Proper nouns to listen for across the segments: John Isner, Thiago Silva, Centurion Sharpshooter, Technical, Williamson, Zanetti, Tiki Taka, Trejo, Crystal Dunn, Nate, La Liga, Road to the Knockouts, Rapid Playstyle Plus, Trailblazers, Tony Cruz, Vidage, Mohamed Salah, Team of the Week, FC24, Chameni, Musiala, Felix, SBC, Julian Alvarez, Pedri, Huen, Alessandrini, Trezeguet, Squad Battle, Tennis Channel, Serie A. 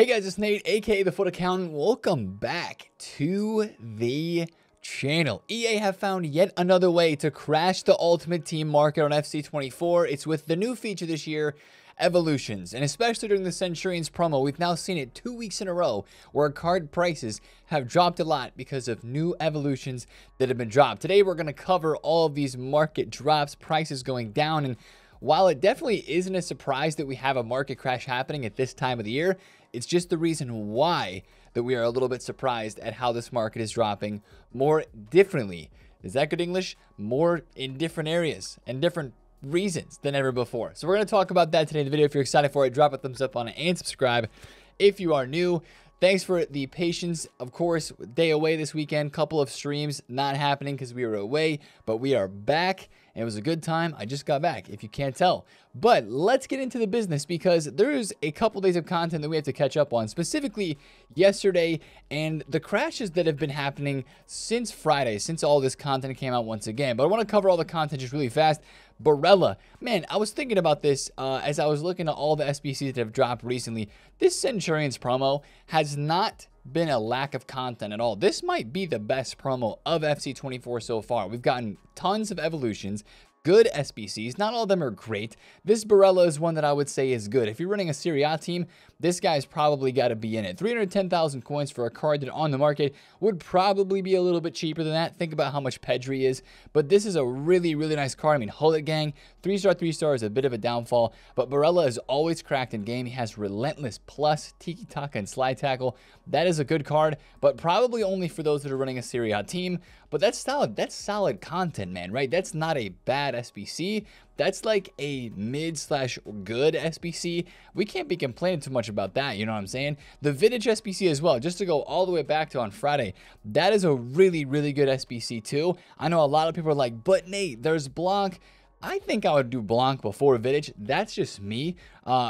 Hey guys, it's Nate, aka the FutAccountant. Welcome back to the channel. EA have found yet another way to crash the ultimate team market on FC24. It's with the new feature this year, Evolutions, and especially during the Centurions promo, we've now seen it 2 weeks in a row where card prices have dropped a lot because of new evolutions that have been dropped. Today we're going to cover all of these market drops, prices going down, and while it definitely isn't a surprise that we have a market crash happening at this time of the year, it's just the reason why that we are a little bit surprised at how this market is dropping more differently. Is that good English? More in different areas and different reasons than ever before. So we're going to talk about that today in the video. If you're excited for it, drop a thumbs up on it and subscribe if you are new. Thanks for the patience. Of course, day away this weekend, couple of streams not happening because we were away, but we are back and it was a good time. I just got back, if you can't tell. But let's get into the business because there's a couple days of content that we have to catch up on, specifically yesterday and the crashes that have been happening since Friday, since all this content came out once again. But I want to cover all the content just really fast. Barella, man, I was thinking about this as I was looking at all the SBCs that have dropped recently. This Centurions promo has not been a lack of content at all. This might be the best promo of FC24 so far. We've gotten tons of evolutions, good SBCs. Not all of them are great. This Barella is one that I would say is good. If you're running a Serie A team, this guy's probably got to be in it. 310,000 coins for a card that on the market would probably be a little bit cheaper than that. Think about how much Pedri is. But this is a really, really nice card. I mean, hold it, gang. 3-star, 3-star is a bit of a downfall. But Barella is always cracked in game. He has Relentless Plus, Tiki Taka, and Slide Tackle. That is a good card, but probably only for those that are running a Serie A team. But that's solid. That's solid content, man, right? That's not a bad SBC. That's like a mid/good SBC. We can't be complaining too much about that. You know what I'm saying? The Vidage SBC as well, just to go all the way back to on Friday. That is a really, really good SBC too. I know a lot of people are like, but Nate, there's Blanc. I think I would do Blanc before Vidage. That's just me.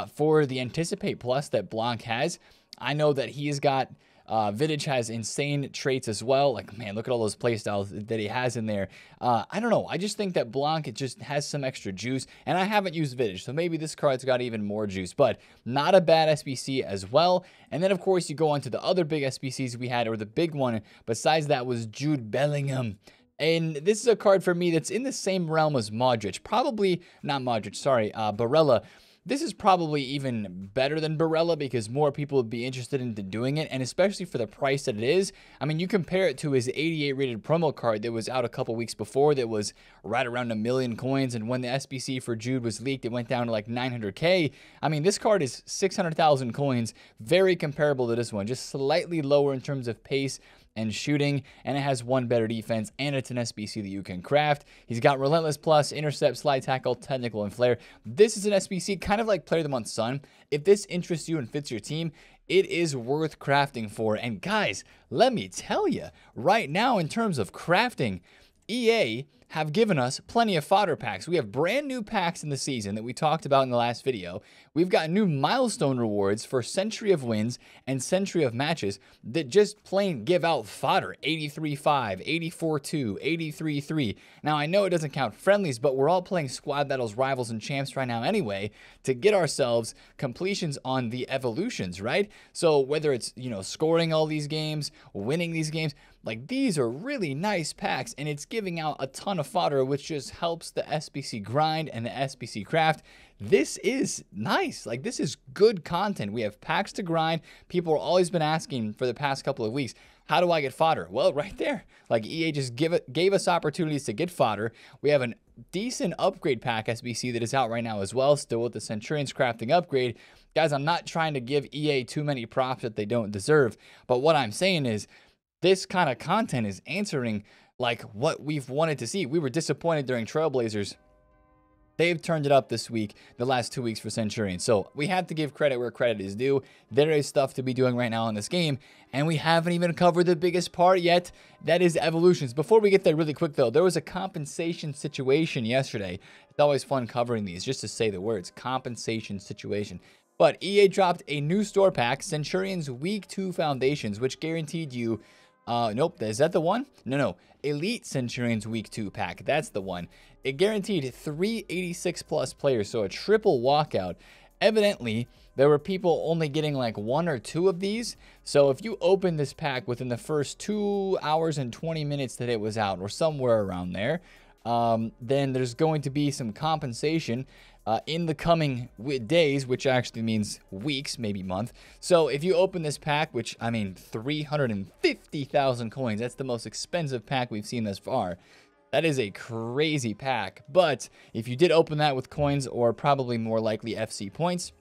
For the Anticipate Plus that Blanc has, I know that he's got... Vidage has insane traits as well. Like, man, look at all those playstyles that he has in there. I don't know. I just think that Blanc, it just has some extra juice. And I haven't used Vidage, so maybe this card's got even more juice. But not a bad SBC as well. And then, of course, you go on to the other big SBCs we had, or the big one besides that was Jude Bellingham. And this is a card for me that's in the same realm as Modric. Probably, not Modric, sorry, Barella. This is probably even better than Barella because more people would be interested in doing it, and especially for the price that it is. I mean, you compare it to his 88 rated promo card that was out a couple weeks before that was right around 1 million coins, and when the SBC for Jude was leaked, it went down to like 900K. I mean, this card is 600,000 coins, very comparable to this one, just slightly lower in terms of pace and shooting, and it has one better defense, and it's an SBC that you can craft. He's got Relentless Plus, Intercept, Slide Tackle, Technical, and Flare. This is an SBC kind of like Player of the Month Sun. If this interests you and fits your team, it is worth crafting for. And guys, let me tell you, right now in terms of crafting, EA have given us plenty of fodder packs. We have brand new packs in the season that we talked about in the last video. We've got new milestone rewards for Century of Wins and Century of Matches that just plain give out fodder. 83.5, 84.2, 83.3. Now, I know it doesn't count friendlies, but we're all playing Squad Battles, Rivals, and Champs right now anyway to get ourselves completions on the evolutions, right? So whether it's, you know, scoring all these games, winning these games, like these are really nice packs, and it's giving out a ton of fodder, which just helps the SBC grind and the SBC craft. This is nice. Like, this is good content. We have packs to grind. People have always been asking for the past couple of weeks, how do I get fodder? Well, right there. Like, EA just gave us opportunities to get fodder. We have a decent upgrade pack SBC that is out right now as well, still with the Centurions crafting upgrade. Guys, I'm not trying to give EA too many props that they don't deserve, but what I'm saying is this kind of content is answering like what we've wanted to see. We were disappointed during Trailblazers. They've turned it up this week, the last 2 weeks for Centurions. So we have to give credit where credit is due. There is stuff to be doing right now in this game, and we haven't even covered the biggest part yet. That is evolutions. Before we get there really quick, though, there was a compensation situation yesterday. It's always fun covering these just to say the words, compensation situation. But EA dropped a new store pack, Centurions Week 2 Foundations, which guaranteed you... nope, is that the one? No, Elite Centurions Week 2 pack, that's the one. It guaranteed 386+ players, so a triple walkout, Evidently, there were people only getting like 1 or 2 of these. So if you open this pack within the first 2 hours and 20 minutes that it was out, or somewhere around there, then there's going to be some compensation in the coming days, which actually means weeks, maybe month. So if you open this pack, which, I mean, 350,000 coins, that's the most expensive pack we've seen thus far. That is a crazy pack. But if you did open that with coins, or probably more likely FC points,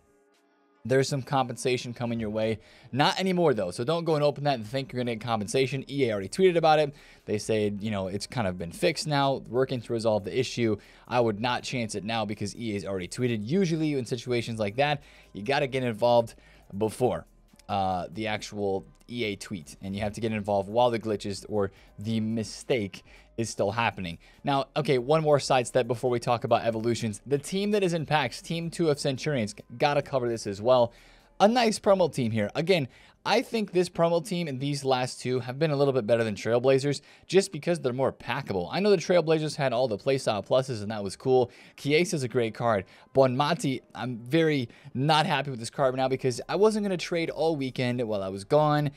there's some compensation coming your way. Not anymore, though. So don't go and open that and think you're going to get compensation. EA already tweeted about it. They say, you know, it's kind of been fixed now, working to resolve the issue. I would not chance it now because EA's already tweeted. Usually in situations like that, you got to get involved before the actual EA tweet. And you have to get involved while the glitches or the mistake is still happening. Now, okay, one more side step before we talk about Evolutions. The team that is in packs, Team 2 of Centurions, gotta cover this as well. A nice promo team here. Again, I think this promo team and these last two have been a little bit better than Trailblazers just because they're more packable. I know the Trailblazers had all the playstyle pluses and that was cool. Chiesa's a great card. Bonmati, I'm very not happy with this card now because I wasn't going to trade all weekend while I was gone.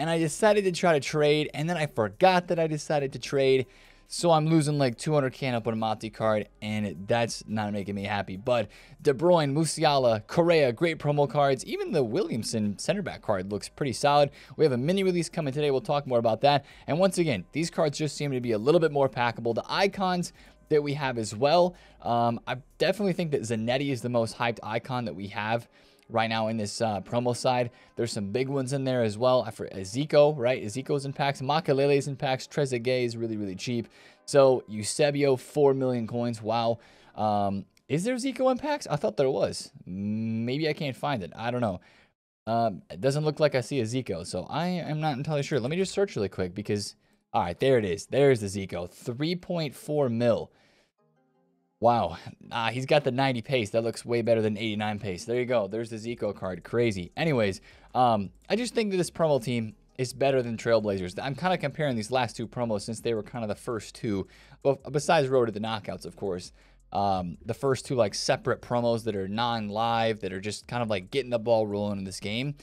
And I decided to try to trade, and then I forgot that I decided to trade. So I'm losing like 200k up on a Mati card, and that's not making me happy. But De Bruyne, Musiala, Correa, great promo cards. Even the Williamson center back card looks pretty solid. We have a mini release coming today. We'll talk more about that. And once again, these cards just seem to be a little bit more packable. The icons that we have as well. I definitely think that Zanetti is the most hyped icon that we have right now in this promo side. There's some big ones in there as well. For Zico, right? Zico's in packs. Makelele's in packs. Trezeguet is really, really cheap. So Eusebio, 4 million coins. Wow. Is there Zico in packs? I thought there was. Maybe I can't find it. I don't know. It doesn't look like I see a Zico, so I am not entirely sure. Let me just search really quick because, all right, there it is. There's the Zico. 3.4 mil. Wow, he's got the 90 pace. That looks way better than 89 pace. There you go. There's the Zico card. Crazy. Anyways, I just think that this promo team is better than Trailblazers. I'm kind of comparing these last two promos since they were kind of the first two. Well, besides Road to the Knockouts, of course. The first two like separate promos that are non-live, that are just kind of like getting the ball rolling in this game.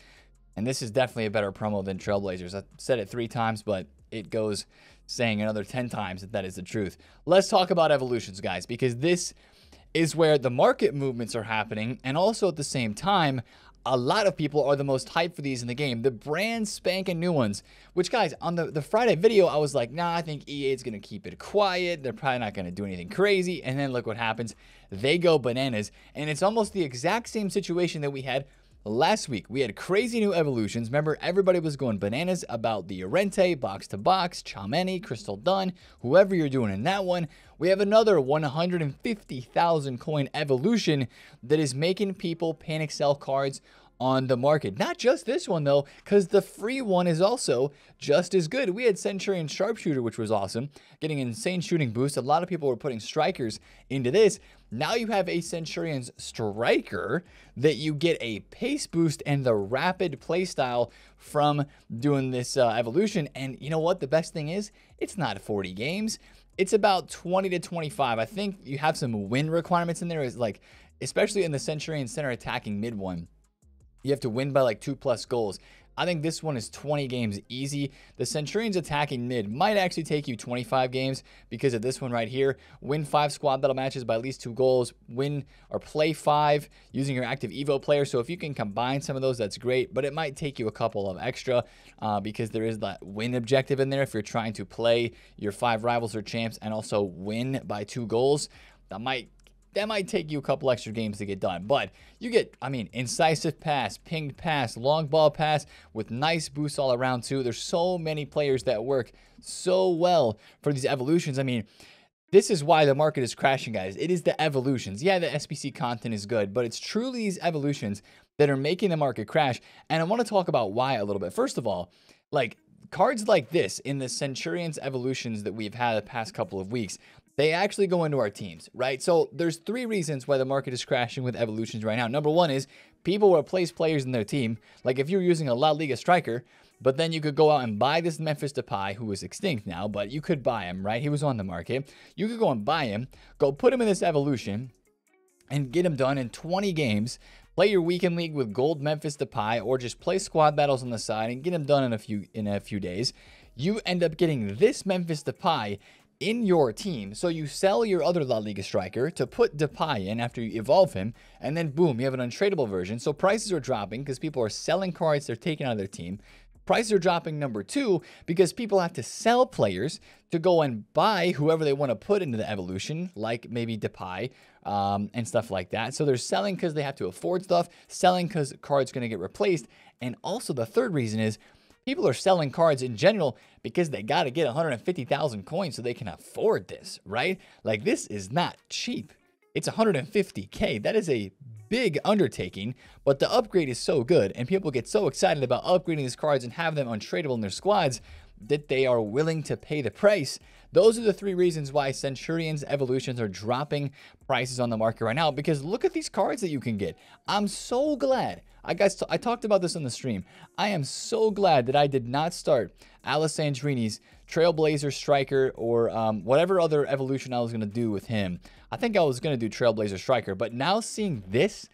And this is definitely a better promo than Trailblazers. I said it 3 times, but it goes saying another 10 times that that is the truth. Let's talk about Evolutions, guys, because this is where the market movements are happening. And also at the same time, a lot of people are the most hyped for these in the game. The brand spanking new ones, which, guys, on the Friday video, I was like, nah, I think EA is going to keep it quiet. They're probably not going to do anything crazy. And then look what happens. They go bananas. And it's almost the exact same situation that we had last week. We had crazy new Evolutions. Remember, everybody was going bananas about the Llorente, Box to Box, Chameni, Crystal Dunn, whoever you're doing in that one. We have another 150,000 coin Evolution that is making people panic sell cards on the market. Not just this one, though, because the free one is also just as good. We had Centurion Sharpshooter, which was awesome, getting insane shooting boost. A lot of people were putting strikers into this. Now you have a Centurion's Striker that you get a pace boost and the rapid playstyle from doing this evolution. And you know what? The best thing is it's not 40 games. It's about 20 to 25. I think you have some win requirements in there, is like, especially in the Centurion center attacking mid one. You have to win by like 2+ goals. I think this one is 20 games easy. The Centurions attacking mid might actually take you 25 games because of this one right here. Win 5 squad battle matches by at least 2 goals. Win or play 5 using your active Evo player. So if you can combine some of those, that's great. But it might take you a couple of extra because there is that win objective in there. If you're trying to play your 5 rivals or champs and also win by 2 goals, that might take you a couple extra games to get done. But you get, I mean, incisive pass, pinged pass, long ball pass with nice boosts all around too. There's so many players that work so well for these evolutions. I mean, this is why the market is crashing, guys. It is the evolutions. Yeah, the SBC content is good, but it's truly these evolutions that are making the market crash. And I want to talk about why a little bit. First of all, like cards like this in the Centurions evolutions that we've had the past couple of weeks, they actually go into our teams, right? So there's 3 reasons why the market is crashing with evolutions right now. Number 1 is people replace players in their team. Like if you're using a La Liga striker, but then you could go out and buy this Memphis Depay, who is extinct now, but you could buy him, right? He was on the market. You could go and buy him, go put him in this evolution, and get him done in 20 games Play your weekend league with gold Memphis Depay, or just play squad battles on the side and get them done in a few days. You end up getting this Memphis Depay in your team, so you sell your other La Liga striker to put Depay in after you evolve him, and then boom, you have an untradeable version. So prices are dropping because people are selling cards they're taking out of their team. Prices are dropping, number two, because people have to sell players to go and buy whoever they want to put into the evolution, like maybe Depay and stuff like that. So they're selling because they have to afford stuff, selling because cards going to get replaced. And also the third reason is people are selling cards in general because they got to get 150,000 coins so they can afford this, right? Like, this is not cheap. It's 150K. That is a big undertaking, but the upgrade is so good, and people get so excited about upgrading these cards and have them untradeable in their squads that they are willing to pay the price. Those are the three reasons why Centurions evolutions are dropping prices on the market right now, because look at these cards that you can get. I'm so glad. I talked about this on the stream. I am so glad that I did not start Alessandrini's Trailblazer Striker or whatever other evolution I was going to do with him. I think I was going to do Trailblazer Striker, but now seeing this,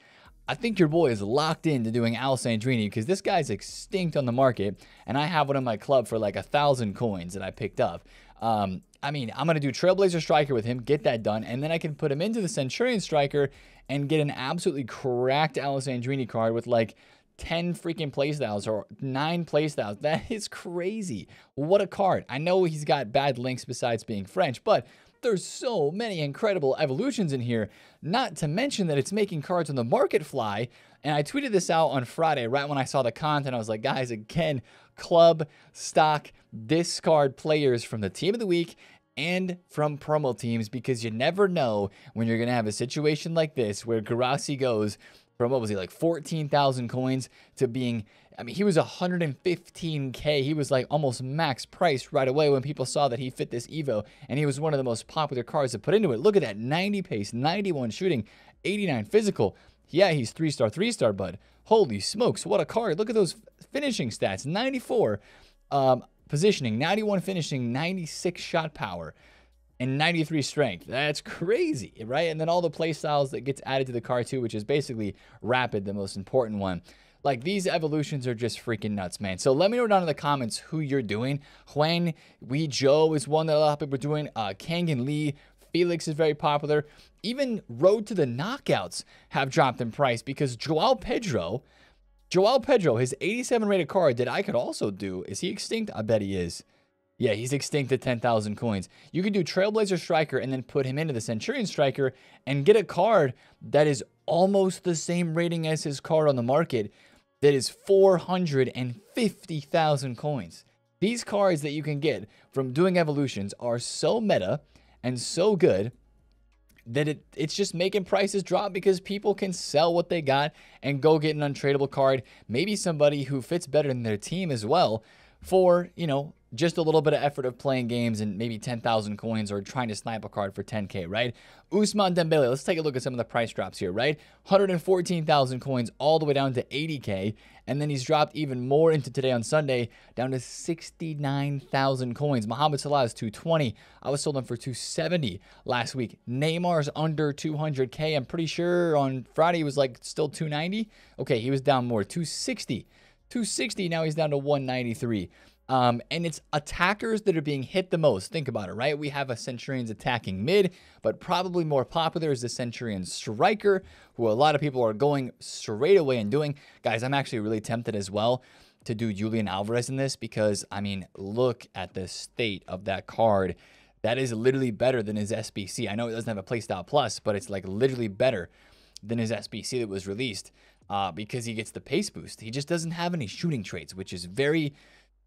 I think your boy is locked into doing Alessandrini, because this guy's extinct on the market, and I have one in my club for like 1,000 coins that I picked up. I mean, I'm going to do Trailblazer Striker with him, get that done, and then I can put him into the Centurion Striker and get an absolutely cracked Alessandrini card with like 10 freaking playstyles or 9 playstyles. That is crazy. What a card. I know he's got bad links besides being French, but there's so many incredible evolutions in here, not to mention that it's making cards on the market fly. And I tweeted this out on Friday, right when I saw the content. I was like, guys, again, club, stock, discard players from the team of the week and from promo teams, because you never know when you're going to have a situation like this where Garassi goes from, what was he, like 14,000 coins to being, I mean, he was 115K. He was like almost max price right away when people saw that he fit this Evo, and he was one of the most popular cards to put into it. Look at that, 90 pace, 91 shooting, 89 physical. Yeah, he's 3-star, 3-star, bud. Holy smokes, what a card. Look at those finishing stats, 94 positioning, 91 finishing, 96 shot power, and 93 strength. That's crazy, right? And then all the play styles that gets added to the card too, which is basically rapid, the most important one. Like, these evolutions are just freaking nuts, man. So let me know down in the comments who you're doing. Huen, Wee Joe is one that a lot of people are doing. Kang and Lee, Felix is very popular. Even Road to the Knockouts have dropped in price because Joao Pedro, his 87 rated card that I could also do. Is he extinct? I bet he is. Yeah, he's extinct at 10,000 coins. You could do Trailblazer Striker and then put him into the Centurion Striker and get a card that is almost the same rating as his card on the market. That is 450,000 coins. These cards that you can get from doing evolutions are so meta and so good that it's just making prices drop, because people can sell what they got and go get an untradeable card, maybe somebody who fits better in their team as well, for, you know, just a little bit of effort of playing games and maybe 10,000 coins, or trying to snipe a card for 10K, right? Ousmane Dembele, let's take a look at some of the price drops here, right? 114,000 coins all the way down to 80K, and then he's dropped even more into today on Sunday, down to 69,000 coins. Mohamed Salah is 220. I was sold him for 270 last week. Neymar's under 200K. I'm pretty sure on Friday he was like still 290. Okay, he was down more, 260. 260, now he's down to 193. And it's attackers that are being hit the most. Think about it, right? We have a Centurions attacking mid, but probably more popular is the Centurion Striker, who a lot of people are going straight away and doing. Guys, I'm actually really tempted as well to do Julian Alvarez in this, because, I mean, look at the state of that card. That is literally better than his SBC. I know it doesn't have a playstyle plus, but it's like literally better than his SBC that was released, because he gets the pace boost. He just doesn't have any shooting traits, which is very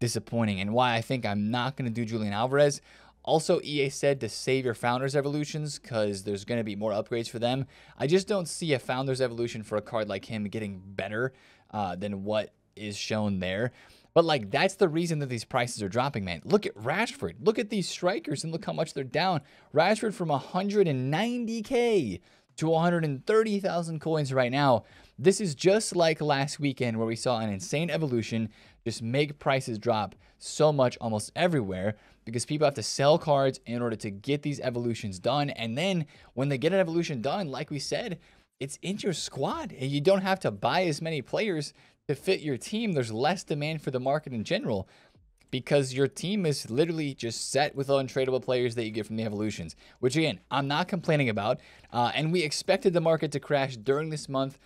disappointing, and why I think I'm not going to do Julian Alvarez. Also, EA said to save your Founders evolutions because there's going to be more upgrades for them. I just don't see a Founders evolution for a card like him getting better than what is shown there. But, like, that's the reason that these prices are dropping, man. Look at Rashford. Look at these strikers and look how much they're down. Rashford from 190K to 130,000 coins right now. This is just like last weekend where we saw an insane evolution just make prices drop so much almost everywhere, because people have to sell cards in order to get these evolutions done. And then when they get an evolution done, like we said, it's in your squad, and you don't have to buy as many players to fit your team. There's less demand for the market in general because your team is literally just set with untradeable players that you get from the Evolutions, which again, I'm not complaining about. And we expected the market to crash during this month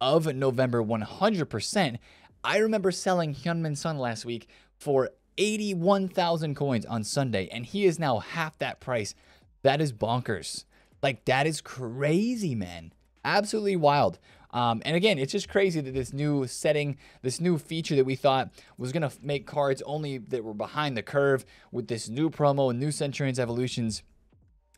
of November 100%. I remember selling Hyunmin Sun last week for 81,000 coins on Sunday, and he is now half that price. That is bonkers. Like, that is crazy, man. Absolutely wild. And again, it's just crazy that this new setting, this new feature that we thought was going to make cards only that were behind the curve with this new promo and new Centurions Evolutions.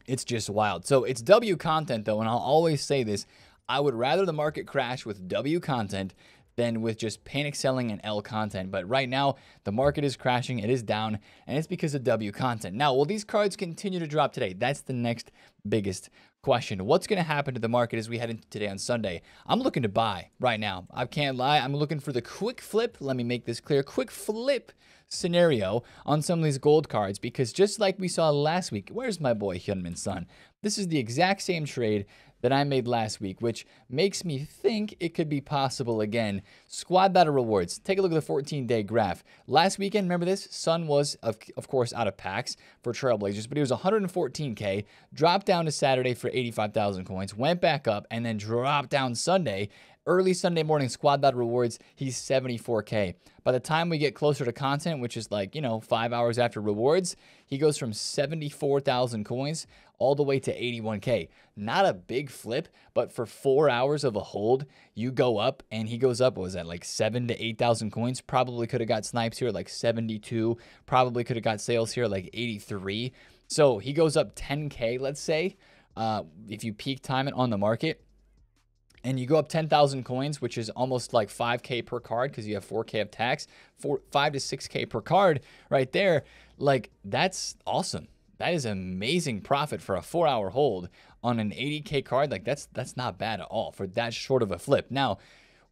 It's just wild. So it's W content, though, and I'll always say this. I would rather the market crash with W content than with just panic selling and L content. But right now, the market is crashing. It is down, and it's because of W content. Now, will these cards continue to drop today? That's the next biggest question. What's going to happen to the market as we head into today on Sunday? I'm looking to buy right now. I can't lie. I'm looking for the quick flip. Let me make this clear. Quick flip scenario on some of these gold cards, because just like we saw last week, where's my boy Hyunmin Sun? This is the exact same trade that I made last week, which makes me think it could be possible again. Squad Battle rewards. Take a look at the 14-day graph. Last weekend, remember this? Sun was, of course, out of packs for Trailblazers, but he was 114K, dropped down to Saturday for 85,000 coins, went back up, and then dropped down Sunday. Early Sunday morning, Squad Battle rewards, he's 74K. By the time we get closer to content, which is like, 5 hours after rewards, he goes from 74,000 coins all the way to 81K. Not a big flip, but for 4 hours of a hold, you go up, and he goes up, what was that, like 7,000 to 8,000 coins? Probably could have got snipes here, like 72. Probably could have got sales here, like 83. So he goes up 10K, let's say, if you peak time it on the market. And you go up 10,000 coins, which is almost like 5K per card because you have 4K of tax, 5 to 6K per card right there. Like, that's awesome. That is amazing profit for a 4-hour hold on an 80K card. Like, that's not bad at all for that short of a flip. Now,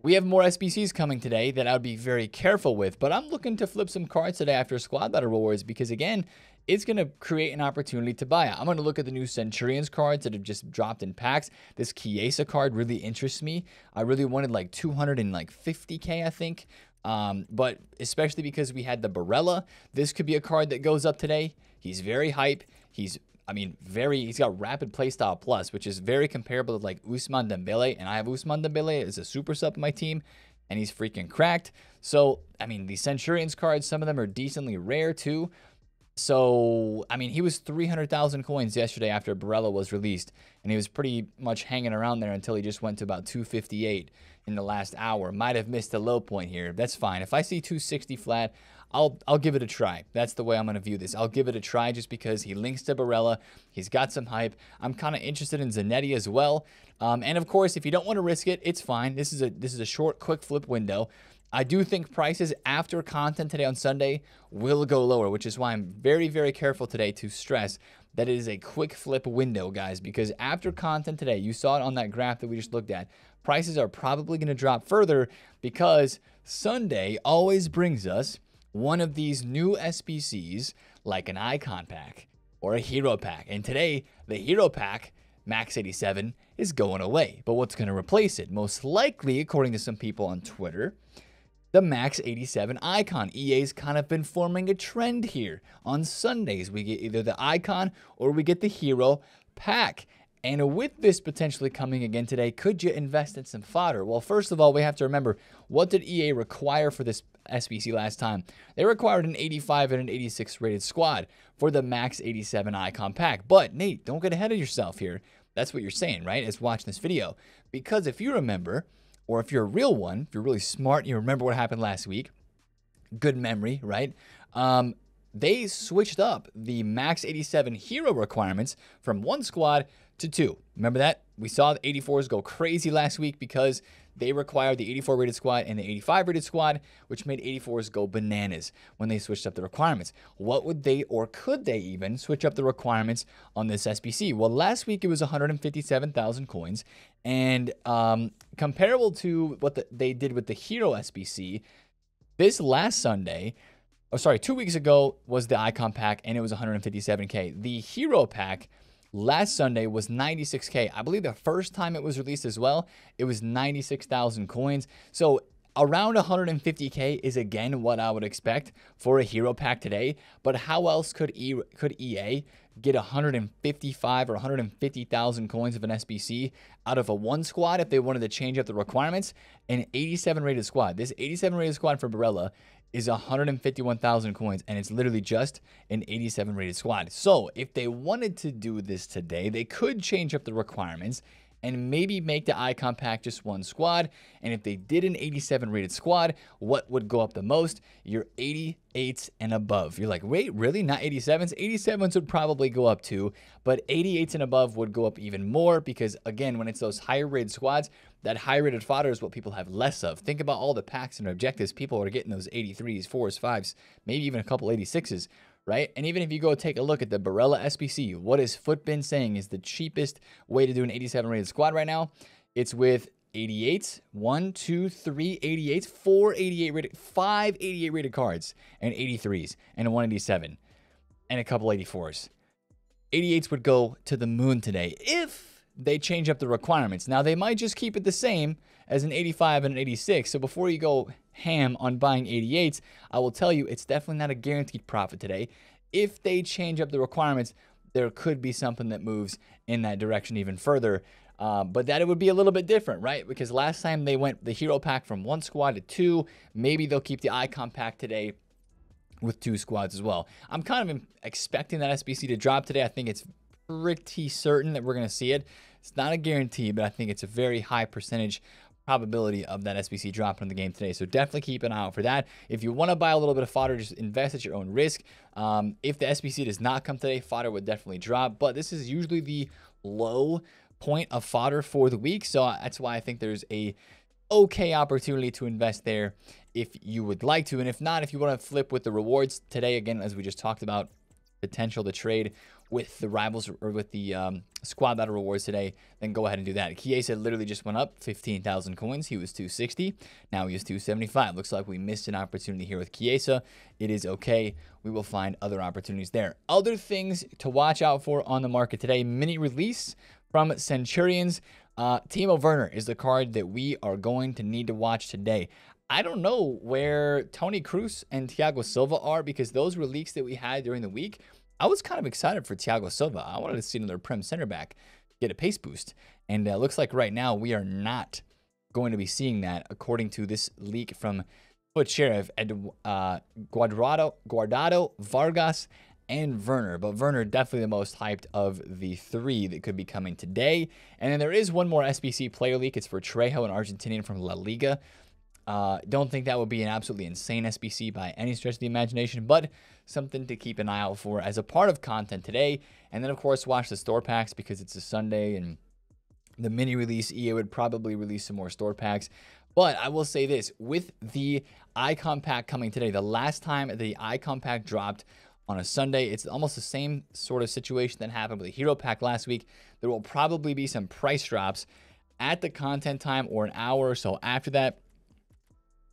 we have more SBCs coming today that I would be very careful with, but I'm looking to flip some cards today after Squad Battle rewards because, again, it's going to create an opportunity to buy. I'm going to look at the new Centurions cards that have just dropped in packs. This Chiesa card really interests me. I really wanted like 250K, I think. But especially because we had the Barella, this could be a card that goes up today. He's very hype. He's got rapid playstyle plus, which is very comparable to like Ousmane Dembele. And I have Ousmane Dembele as a super sub in my team, and he's freaking cracked. So, the Centurions cards, some of them are decently rare too. So, he was 300,000 coins yesterday after Barella was released, and he was pretty much hanging around there until he just went to about 258 in the last hour. Might have missed a low point here. That's fine. If I see 260 flat, I'll give it a try. That's the way I'm going to view this. I'll give it a try just because he links to Barella. He's got some hype. I'm kind of interested in Zanetti as well. And of course, if you don't want to risk it, it's fine. This is a short, quick flip window. I do think prices after content today on Sunday will go lower, which is why I'm very, very careful today to stress that it is a quick flip window, guys, because after content today, you saw it on that graph that we just looked at, prices are probably going to drop further because Sunday always brings us one of these new SBCs like an icon pack or a hero pack. And today, the hero pack, Max 87, is going away. But what's going to replace it? Most likely, according to some people on Twitter, the Max 87 icon. EA's kind of been forming a trend here. On Sundays, we get either the icon or we get the hero pack. And with this potentially coming again today, could you invest in some fodder? Well, first of all, we have to remember, what did EA require for this SBC last time? They required an 85 and an 86 rated squad for the Max 87 icon pack. But, Nate, don't get ahead of yourself here. That's what you're saying, right, as watching this video. Because if you remember, or if you're a real one, if you're really smart, you remember what happened last week. Good memory, right? They switched up the Max 87 hero requirements from one squad to two. Remember that? We saw the 84s go crazy last week because they required the 84 rated squad and the 85 rated squad, which made 84s go bananas when they switched up the requirements. What would they, or could they even, switch up the requirements on this SBC? Well, last week it was 157,000 coins, and comparable to what they did with the hero SBC, this last Sunday, 2 weeks ago was the icon pack, and it was 157K. The hero pack last Sunday was 96K. I believe the first time it was released as well, it was 96,000 coins. So around 150K is again what I would expect for a hero pack today. But how else could EA get 155 or 150,000 coins of an SBC out of a one squad if they wanted to change up the requirements? An 87 rated squad. This 87 rated squad for Barella is 151,000 coins, and it's literally just an 87 rated squad. So if they wanted to do this today, they could change up the requirements and maybe make the icon pack just one squad. And if they did an 87 rated squad, what would go up the most? Your 88s and above. You're like, wait, really? Not 87s? 87s would probably go up too, but 88s and above would go up even more because, again, when it's those higher rated squads, that high rated fodder is what people have less of. Think about all the packs and objectives. People are getting those 83s, 4s, 5s, maybe even a couple 86s. Right? And even if you go take a look at the Barella SBC, what has FUT been saying is the cheapest way to do an 87 rated squad right now? It's with 88s, 1, 2, 3 88s, 4 88 rated, 5 88 rated cards, and 83s, and a 187, and a couple 84s. 88s would go to the moon today if they change up the requirements. Now, they might just keep it the same as an 85 and an 86, so before you go ham on buying 88s, I will tell you it's definitely not a guaranteed profit today. If they change up the requirements, there could be something that moves in that direction even further, but that it would be a little bit different, right? Because last time they went the hero pack from one squad to two. Maybe they'll keep the icon pack today with two squads as well. I'm kind of expecting that SBC to drop today. I think it's pretty certain that we're going to see it. It's not a guarantee, but I think it's a very high percentage probability of that SBC dropping in the game today. So definitely keep an eye out for that. If you want to buy a little bit of fodder, just invest at your own risk. If the SBC does not come today, fodder would definitely drop, but this is usually the low point of fodder for the week. So that's why I think there's a okay opportunity to invest there if you would like to. And if not, if you want to flip with the rewards today, again, as we just talked about, potential to trade with the rivals or with the squad battle rewards today, then go ahead and do that. Chiesa literally just went up 15,000 coins. He was 260. Now he is 275. Looks like we missed an opportunity here with Chiesa. It is okay. We will find other opportunities there. Other things to watch out for on the market today. Mini release from Centurions. Timo Werner is the card that we are going to need to watch today. I don't know where Tony Cruz and Thiago Silva are because those were leaks that we had during the week. I was kind of excited for Thiago Silva. I wanted to see another Prem center back get a pace boost. And it looks like right now we are not going to be seeing that, according to this leak from FUT Sheriff, Guardado, Vargas, and Werner. But Werner definitely the most hyped of the three that could be coming today. And then there is one more SBC player leak. It's for Trejo, an Argentinian from La Liga. Don't think that would be an absolutely insane SBC by any stretch of the imagination, but something to keep an eye out for as a part of content today. And then, of course, watch the store packs because it's a Sunday and the mini release. EA would probably release some more store packs. But I will say this, with the icon pack coming today, the last time the icon pack dropped on a Sunday, it's almost the same sort of situation that happened with the hero pack last week. There will probably be some price drops at the content time or an hour or so after that.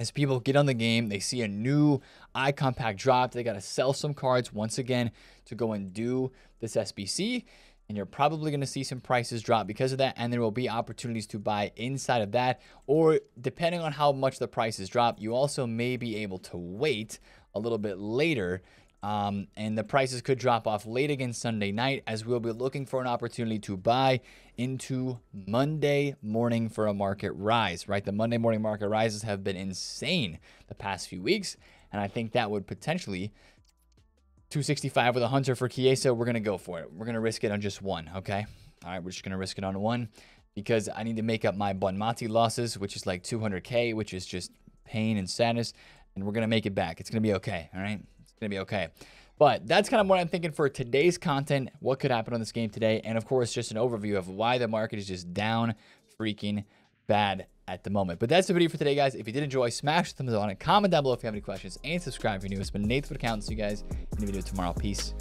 As people get on the game, they see a new icon pack drop. They got to sell some cards once again to go and do this SBC. And you're probably going to see some prices drop because of that. And there will be opportunities to buy inside of that. Or depending on how much the prices drop, you also may be able to wait a little bit later. And the prices could drop off late again Sunday night, as we'll be looking for an opportunity to buy into Monday morning for a market rise, right? The Monday morning market rises have been insane the past few weeks. And I think that would potentially 265 with a hunter for Chiesa. We're going to go for it. We're going to risk it on just one. Okay. All right. We're just going to risk it on one because I need to make up my Bonmati losses, which is like 200K, which is just pain and sadness. And we're going to make it back. It's going to be okay. All right. Gonna be okay. But that's kind of what I'm thinking for today's content, what could happen on this game today, and of course just an overview of why the market is just down freaking bad at the moment. But that's the video for today, guys. If you did enjoy, smash the thumbs up on it, comment down below if you have any questions, and subscribe if you're new. It's been Nate, FutAccountant. See you guys in the video tomorrow. Peace.